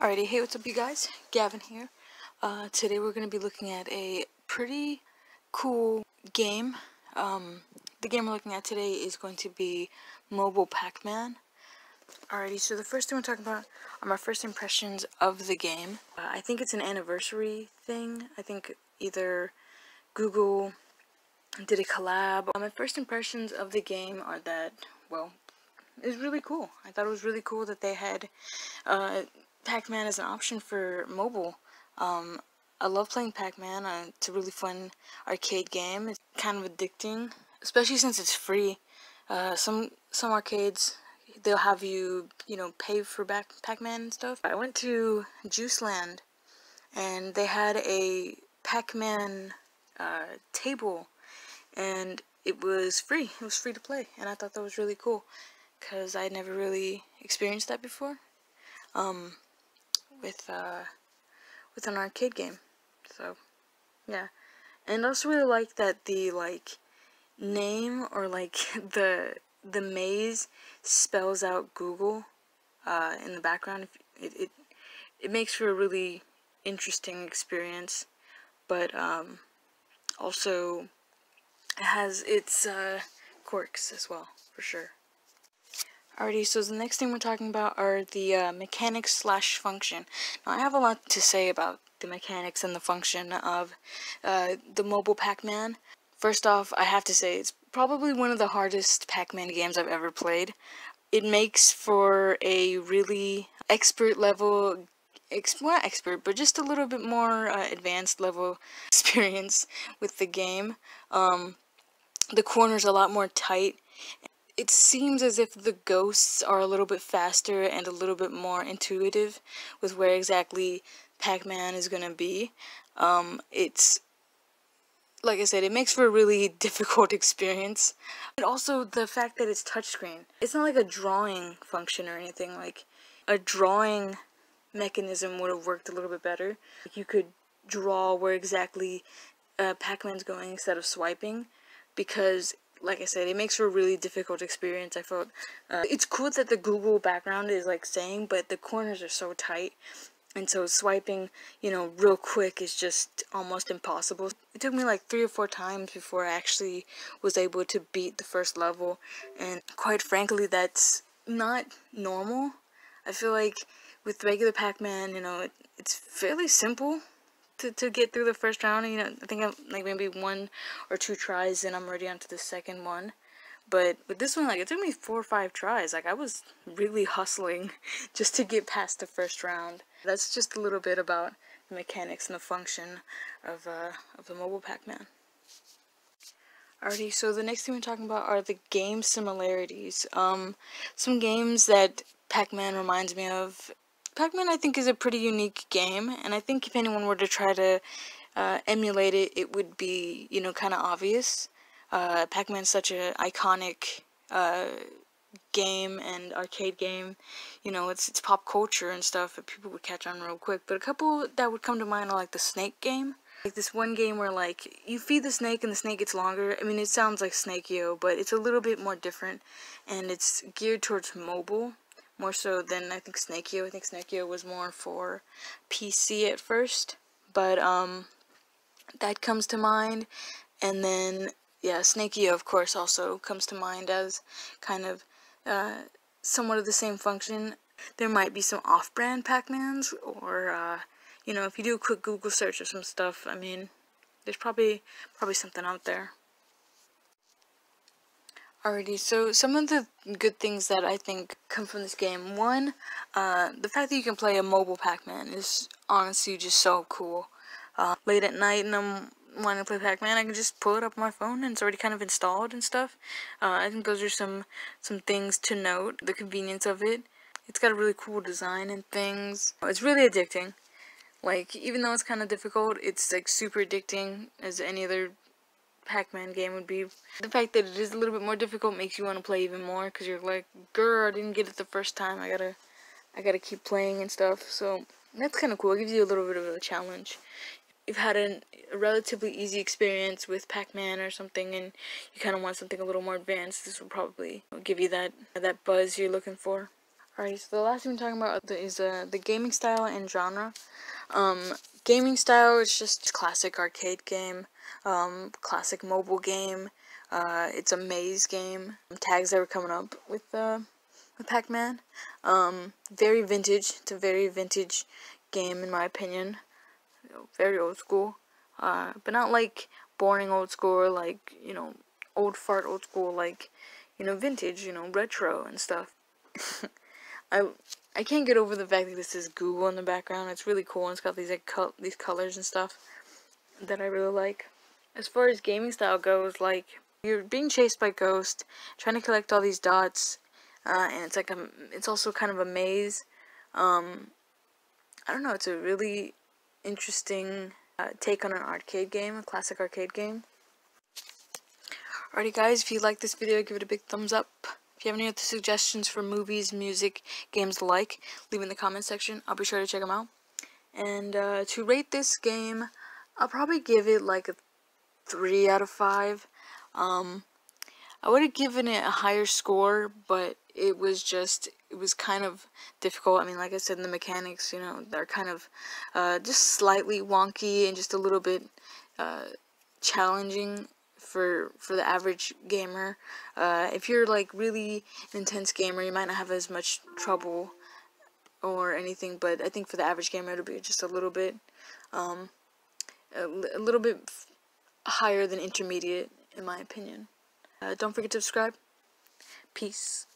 Alrighty, hey, what's up you guys? Gavin here. Today we're going to be looking at a pretty cool game. The game we're looking at today is going to be Mobile Pac-Man. Alrighty, so the first thing we're talking about are my first impressions of the game. I think it's an anniversary thing. I think either Google did a collab. My first impressions of the game are that, well, it's really cool. I thought it was really cool that they had Pac-Man as an option for mobile. I love playing Pac-Man. It's a really fun arcade game. It's kind of addicting, especially since it's free. Some arcades, they'll have you pay for Pac-Man and stuff. I went to Juice Land, and they had a Pac-Man table, and it was free. It was free to play, and I thought that was really cool because I never really experienced that before with an arcade game. So yeah, and also really like that the name, or the maze spells out Google in the background. It makes for a really interesting experience, but also it has its quirks as well, for sure. Alrighty, so the next thing we're talking about are the mechanics / function. Now, I have a lot to say about the mechanics and the function of the Mobile Pac-Man. First off, I have to say it's probably one of the hardest Pac-Man games I've ever played. It makes for a really expert level, not expert, but just a little bit more advanced level experience with the game. The corners are a lot more tight. It seems as if the ghosts are a little bit faster and a little bit more intuitive with where exactly Pac-Man is going to be. It's, like I said, it makes for a really difficult experience. And also the fact that it's touchscreen. It's not like a drawing function or anything. Like, a drawing mechanism would have worked a little bit better. Like, you could draw where exactly Pac-Man's going instead of swiping, because, like I said, it makes for a really difficult experience, I felt. It's cool that the Google background is saying, but the corners are so tight, and so swiping, real quick is just almost impossible. It took me 3 or 4 times before I actually was able to beat the first level, and quite frankly, that's not normal. I feel like with regular Pac-Man, it's fairly simple to get through the first round. I think I'm maybe 1 or 2 tries and I'm already onto the second one. But with this one, it took me 4 or 5 tries. I was really hustling just to get past the first round. That's just a little bit about the mechanics and the function of the Mobile Pac-Man. Alrighty, so the next thing we're talking about are the game similarities. Some games that Pac-Man reminds me of. Pac-Man, I think, is a pretty unique game, and I think if anyone were to try to emulate it, it would be, kind of obvious. Pac-Man's such an iconic game and arcade game. It's pop culture and stuff that people would catch on real quick. But a couple that would come to mind are, the Snake game. This one game where, you feed the snake and the snake gets longer. I mean, it sounds like Snake.io, but it's a little bit more different, and it's geared towards mobile, more so than, I think, Snake.io. I think Snake.io was more for PC at first, but, that comes to mind, and then, yeah, Snake.io, of course, also comes to mind as kind of, somewhat of the same function. There might be some off-brand Pac-Mans, or, if you do a quick Google search or some stuff, I mean, there's probably something out there. Alrighty, so some of the good things that I think come from this game. One, the fact that you can play a mobile Pac-Man is honestly just so cool. Late at night and I'm wanting to play Pac-Man, I can just pull it up on my phone and it's already kind of installed and stuff. I think those are some things to note, the convenience of it. It's got a really cool design and things. It's really addicting. Even though it's kind of difficult, it's super addicting as any other Pac-Man game would be. The fact that it is a little bit more difficult makes you want to play even more, because you're like, girl, I didn't get it the first time, I gotta keep playing and stuff. So that's kind of cool. It gives you a little bit of a challenge. You've had a relatively easy experience with Pac-Man or something, and you kind of want something a little more advanced. This will probably give you that buzz you're looking for. Alrighty, so the last thing we're talking about is the gaming style and genre. Gaming style is just classic arcade game, classic mobile game. It's a maze game. Tags that were coming up with Pac-Man. Very vintage. It's a very vintage game in my opinion. You know, very old school. But not like boring old school or like, you know, old fart old school, like, you know, vintage, you know, retro and stuff. I can't get over the fact that this is Google in the background. It's really cool and it's got these like these colors and stuff that I really like. As far as gaming style goes, like, you're being chased by ghosts, trying to collect all these dots, and it's like it's also kind of a maze. I don't know, it's a really interesting take on an arcade game, a classic arcade game. Alrighty guys, if you like this video, give it a big thumbs up. If you have any other suggestions for movies, music, games alike, leave in the comment section. I'll be sure to check them out. And to rate this game, I'll probably give it like a 3 out of 5. I would have given it a higher score, but it was kind of difficult. I mean, like I said, the mechanics, you know, they're kind of just slightly wonky and just a little bit challenging for the average gamer. If you're like really an intense gamer, you might not have as much trouble or anything, but I think for the average gamer it'll be just a little bit higher than intermediate in my opinion. Don't forget to subscribe. Peace.